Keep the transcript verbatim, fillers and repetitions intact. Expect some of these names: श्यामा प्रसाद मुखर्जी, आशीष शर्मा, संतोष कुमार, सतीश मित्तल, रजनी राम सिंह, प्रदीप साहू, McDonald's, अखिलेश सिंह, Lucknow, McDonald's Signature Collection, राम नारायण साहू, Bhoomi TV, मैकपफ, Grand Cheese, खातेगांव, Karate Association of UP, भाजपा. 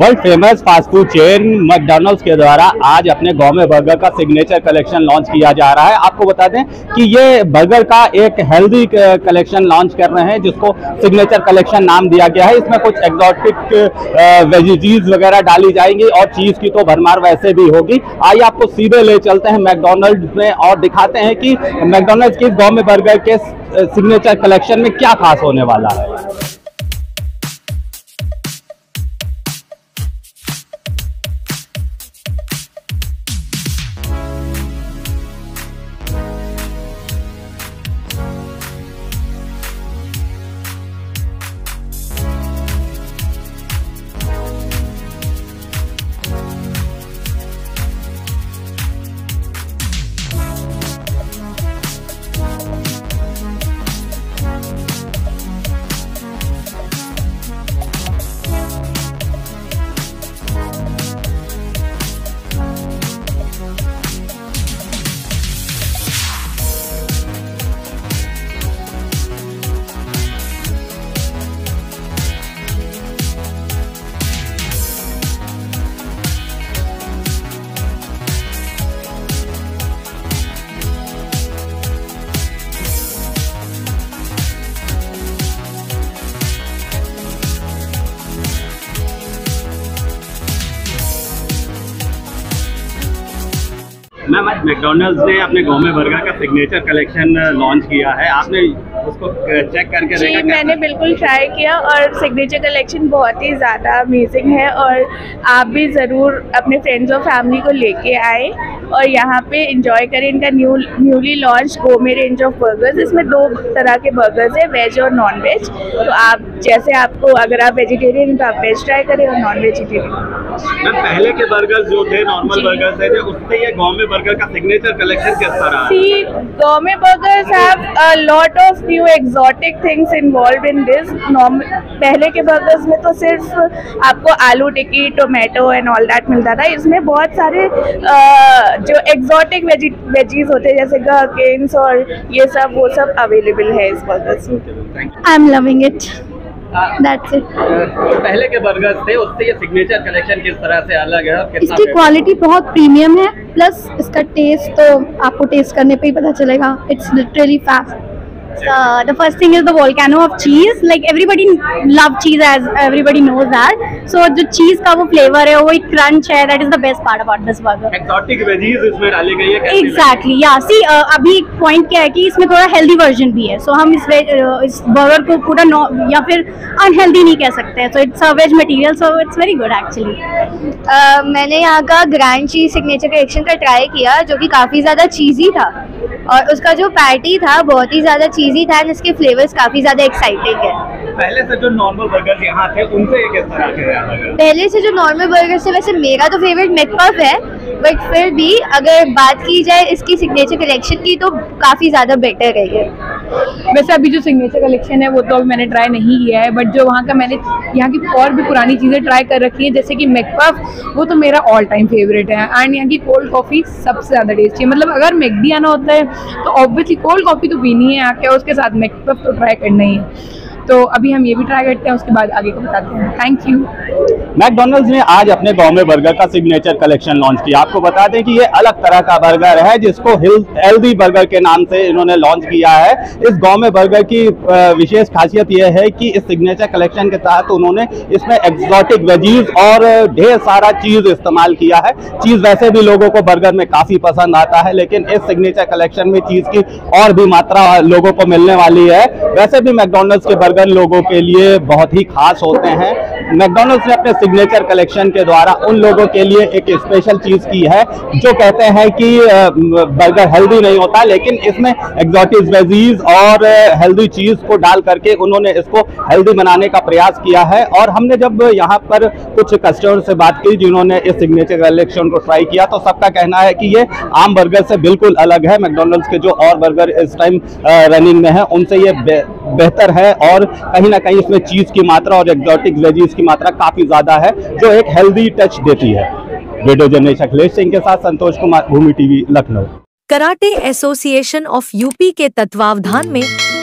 World famous fast food chain McDonald's के द्वारा आज अपने गांव में बर्गर का सिग्नेचर कलेक्शन लॉन्च किया जा रहा है। आपको बता दें कि ये बर्गर का एक हेल्दी कलेक्शन लॉन्च कर रहे हैं जिसको सिग्नेचर कलेक्शन नाम दिया गया है। इसमें कुछ एक्जॉटिक वेजिटेज वगैरह डाली जाएंगी और चीज़ की तो भरमार वैसे भी होगी। आइए आपको सीधे ले चलते हैं मैकडॉनल्ड्स में और दिखाते हैं कि मैकडॉनल्ड्स के गाँव में बर्गर के सिग्नेचर कलेक्शन में क्या खास होने वाला है। मैम, आज मैकडॉनल्ड्स ने अपने गाँव में बर्गर का सिग्नेचर कलेक्शन लॉन्च किया है, आपने उसको चेक करके देखा? जी, मैंने बिल्कुल ट्राई किया और सिग्नेचर कलेक्शन बहुत ही ज़्यादा अमेजिंग है और आप भी ज़रूर अपने फ्रेंड्स और फैमिली को लेके आए और यहाँ पे एंजॉय करें इनका new newly launch gourmet range of burgers. इसमें दो तरह के बर्गर्स हैं, वेज और नॉन वेज। तो आप जैसे आपको अगर आप वेजिटेरियन हैं तो आप वेज ट्राई करें और नॉन वेजिटेरियन। मैम, पहले के बर्गर्स जो थे नॉर्मल बर्गर्स थे उससे ये गाँव में बर्गर का सिग्नेचर कलेक्शन कैसा रहा? सी गाँव में burgers have lot of new exotic things involve in this. पहले के बर्गर्स में तो सिर्फ आपको aloo tikki tomato and all that मिलता था, इसमें बहुत सारे uh, जो एक्सोटिक वेजीज होते हैं जैसे गहकेन्स और ये सब वो सब अवेलेबल है इस बर्गर्स में। I am loving it. That's it. पहले के बर्गर्स थे उससे ये सिग्नेचर कलेक्शन किस तरह से अलग है? कितना इसकी क्वालिटी बहुत प्रीमियम है, प्लस इसका टेस्ट तो आपको टेस्ट करने पे ही पता चलेगा। It's literally fast. The first thing is the volcano of cheese, like everybody love cheese as everybody knows that. So जो चीज का वो फ्लेवर है, वो एक क्रंच है, that is the best part about this burger. Exotic veggies इसमें डाली गई है। एग्जैक्टली, या सी अभी एक पॉइंट क्या है कि इसमें थोड़ा हेल्दी वर्जन भी है। सो so, हम इस वेज uh, इस बर्गर को पूरा नो या फिर अनहेल्दी नहीं कह सकते हैं। So it's a veg material, so it's very good actually. मैंने यहाँ का ग्रैंड चीज सिग्नेचर कलेक्शन का ट्राई किया जो कि काफ़ी ज़्यादा चीज़ी था और उसका जो पैटी था बहुत ही ज़्यादा चीज़ी था और इसके फ्लेवर्स काफ़ी ज़्यादा एक्साइटिंग है। पहले से जो नॉर्मल बर्गर यहाँ थे उनसे ये किस तरह के? पहले से जो नॉर्मल बर्गर थे, वैसे मेरा तो फेवरेट मैकपफ है, बट फिर भी अगर बात की जाए इसकी सिग्नेचर कलेक्शन की तो काफ़ी ज़्यादा बेटर है ये। वैसे अभी जो सिग्नेचर कलेक्शन है वो तो मैंने ट्राई नहीं किया है, बट जो वहाँ का मैंने यहाँ की और भी पुरानी चीज़ें ट्राई कर रखी हैं जैसे कि मैकपफ, वो तो मेरा ऑल टाइम फेवरेट है। एंड यहाँ की कोल्ड कॉफ़ी सबसे ज़्यादा टेस्टी है। मतलब अगर मैकडी आना होता है तो ऑब्वियसली कोल्ड कॉफ़ी तो पीनी है आके, और उसके साथ मैकपफ तो ट्राई करना ही है। तो अभी हम ये भी ट्राई करते हैं, उसके बाद आगे को बताते हैं। Thank you. मैकडॉनल्ड्स ने आज अपने गाँव में बर्गर का सिग्नेचर कलेक्शन लॉन्च किया। आपको बता दें कि ये अलग तरह का बर्गर है जिसको हेल्दी बर्गर के नाम से इन्होंने लॉन्च किया है। इस गाँव में बर्गर की विशेष खासियत यह है कि इस सिग्नेचर कलेक्शन के तहत उन्होंने इसमें एक्सोटिक वेजीज और ढेर सारा चीज़ इस्तेमाल किया है। चीज़ वैसे भी लोगों को बर्गर में काफ़ी पसंद आता है, लेकिन इस सिग्नेचर कलेक्शन में चीज़ की और भी मात्रा लोगों को मिलने वाली है। वैसे भी मैकडॉनल्ड्स के बर्गर लोगों के लिए बहुत ही खास होते हैं। मैकडॉनल्ड्स ने अपने सिग्नेचर कलेक्शन के द्वारा उन लोगों के लिए एक स्पेशल चीज़ की है जो कहते हैं कि बर्गर हेल्दी नहीं होता, लेकिन इसमें एक्सोटिक वेजीज और हेल्दी चीज़ को डाल करके उन्होंने इसको हेल्दी बनाने का प्रयास किया है। और हमने जब यहाँ पर कुछ कस्टमर से बात की जिन्होंने इस सिग्नेचर कलेक्शन को ट्राई किया तो सबका कहना है कि ये आम बर्गर से बिल्कुल अलग है। मैकडॉनल्ड्स के जो और बर्गर इस टाइम रनिंग में है उनसे ये बे, बेहतर है और कहीं ना कहीं इसमें चीज़ की मात्रा और एक्सोटिक वेजीज की मात्रा काफ़ी ज़्यादा है जो एक हेल्दी टच देती है। वीडियो जर्नलिस्ट अखिलेश सिंह के साथ संतोष कुमार, Bhumi TV, Lucknow. Karate association of UP के तत्वावधान में